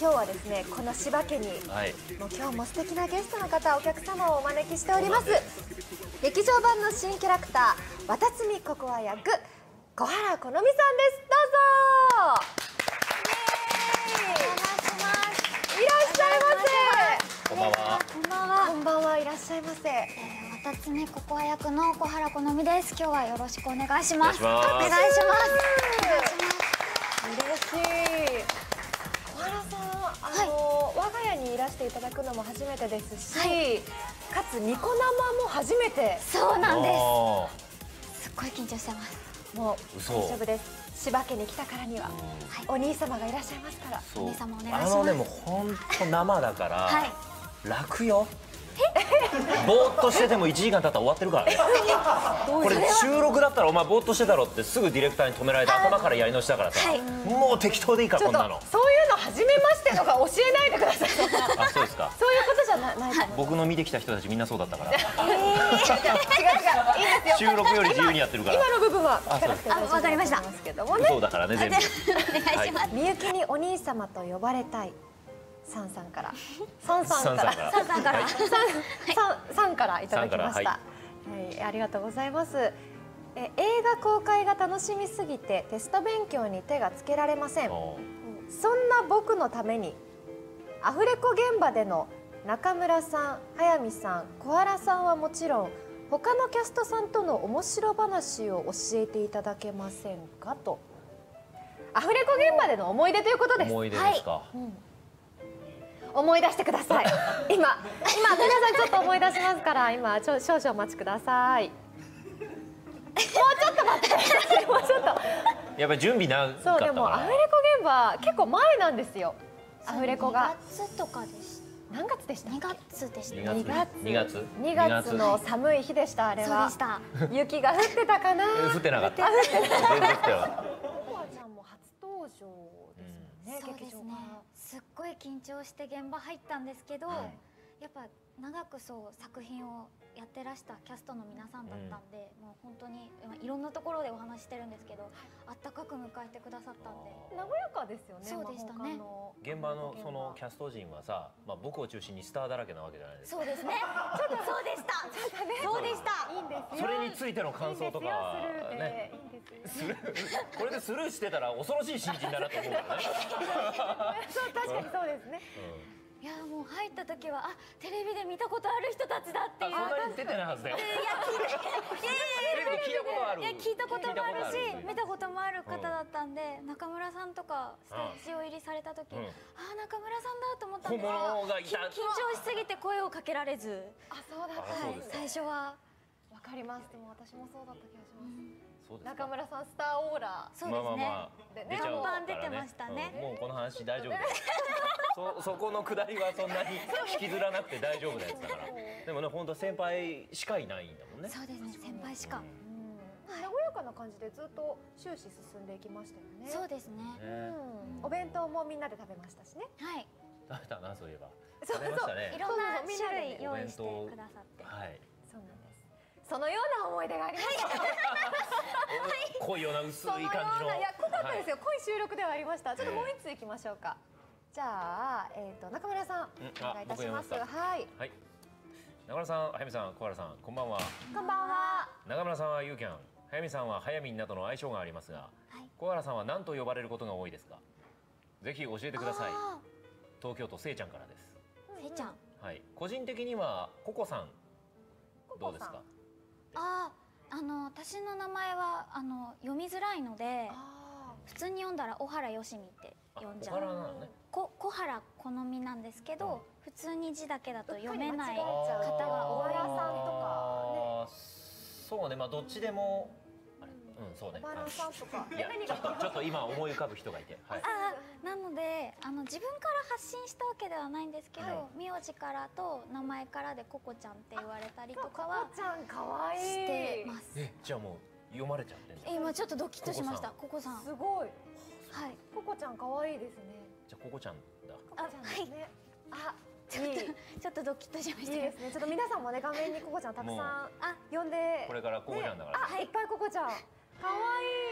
今日はですね、この千葉家に、もう今日も素敵なゲストの方、お客様をお招きしております。劇場版の新キャラクター、わたつみここあ役、小原好美さんです。どうぞ。いらっしゃいませ。こんばんは。こんばんは。いらっしゃいませ。わたつみここあ役の小原好美です。今日はよろしくお願いします。お願いします。嬉しい。我が家にいらしていただくのも初めてですし、はい、かつニコ生も初めて。そうなんです。すっごい緊張してます。もう大丈夫です。千葉家に来たからには、お兄様がいらっしゃいますから。お兄様お願いします。もう本当生だから、はい、楽よ。ぼーっとしてても1時間経ったら終わってるからね。これ収録だったらお前ぼーっとしてたろってすぐディレクターに止められて頭からやり直しだからさ、もう適当でいいからこんなの。そういうの初めましてとか教えないでください。あ、そうですか。そういうことじゃない。僕の見てきた人たちみんなそうだったから。違う違う、収録より自由にやってるから。今の部分はわかりました。そうだからね、全部お願いします。みゆきにお兄様と呼ばれたいさんさんから、いただきました。はい、ありがとうございます。映画公開が楽しみすぎてテスト勉強に手がつけられません。そんな僕のためにアフレコ現場での中村さん、早見さん、小原さんはもちろん他のキャストさんとの面白話を教えていただけませんかと。アフレコ現場での思い出ということです。思い出ですか。はい、思い出してください。今皆さんちょっと思い出しますから、今少々お待ちください。もうちょっと待って、もうちょっと。やっぱり準備長かったから。そう、でもアフレコ現場結構前なんですよ。アフレコが。2月とかでした。何月でした？2月でした。2月。2月の寒い日でした。あれは。そうでした。雪が降ってたかな。降ってなかった。コアちゃんも初登場ですよね。そうですね。すっごい緊張して現場入ったんですけど、やっぱ長くそう作品をやってらしたキャストの皆さんだったんで、もう本当にいろんなところでお話してるんですけど、あったかく迎えてくださったんで和やかですよね。そうでしたね。現場のそのキャスト陣はさ、僕を中心にスターだらけなわけじゃないですか。そうですね。ちょっとそうでした。そうでした。いいんですよ。それについての感想とかはね。これでスルーしてたら恐ろしい新人だなと思うからね。確かにそうですね。いやもう入った時は、あ、テレビで見たことある人たちだっていう。そんなに出てないはずだよ。いや聞いたこともあるし見たこともある方だったんで、中村さんとかスタジオ入りされた時、あ、中村さんだと思ったんですけど、緊張しすぎて声をかけられず。あ、そうだった。最初はわかります。でも私もそうだった気がします。中村さんスターオーラ。そうですね。看板出てましたね。もうこの話大丈夫です。そこの下りはそんなに引きずらなくて大丈夫なやつだから。でもね、本当先輩しかいないんだもんね。そうですね、先輩しか。和やかな感じでずっと終始進んでいきましたよね。そうですね。お弁当もみんなで食べましたしね。はい。食べたな、そういえば。そうそう。いろんな種類用意してくださって。はい。そうなんです。そのような思い出がありました。濃いような薄い感じの。いや、濃かったですよ。濃い収録ではありました。ちょっともう一ついきましょうか。じゃあ、中村さん、お願いいたします。はい。中村さん、早見さん、小原さん、こんばんは。こんばんは。中村さんはユーキャン、早見さんは早見などの愛称がありますが、小原さんは何と呼ばれることが多いですか。ぜひ教えてください。東京都せいちゃんからです。せいちゃん。はい。個人的にはココさんどうですか。私の名前は読みづらいので普通に読んだら小原よしみって読んじゃう。小原好みなんですけど、普通に字だけだと読めない方が小原さんとかね。そうね、まあどっちでもそうね。小原さんとかちょっと今思い浮かぶ人がいて、なので自分から発信したわけではないんですけど、名字からと名前からでココちゃんって言われたりとかはしてます。え、じゃあもう読まれちゃってる。今ちょっとドキッとしました。ココさんすごい。はい、ココちゃん可愛いですね。じゃあココちゃんだ。あ、はい。あ、ちょっとドキッとしました。いいですね。ちょっと皆さんもね、画面にココちゃんたくさん呼んで、これからココちゃんだから、あ、いっぱいココちゃん。可愛い。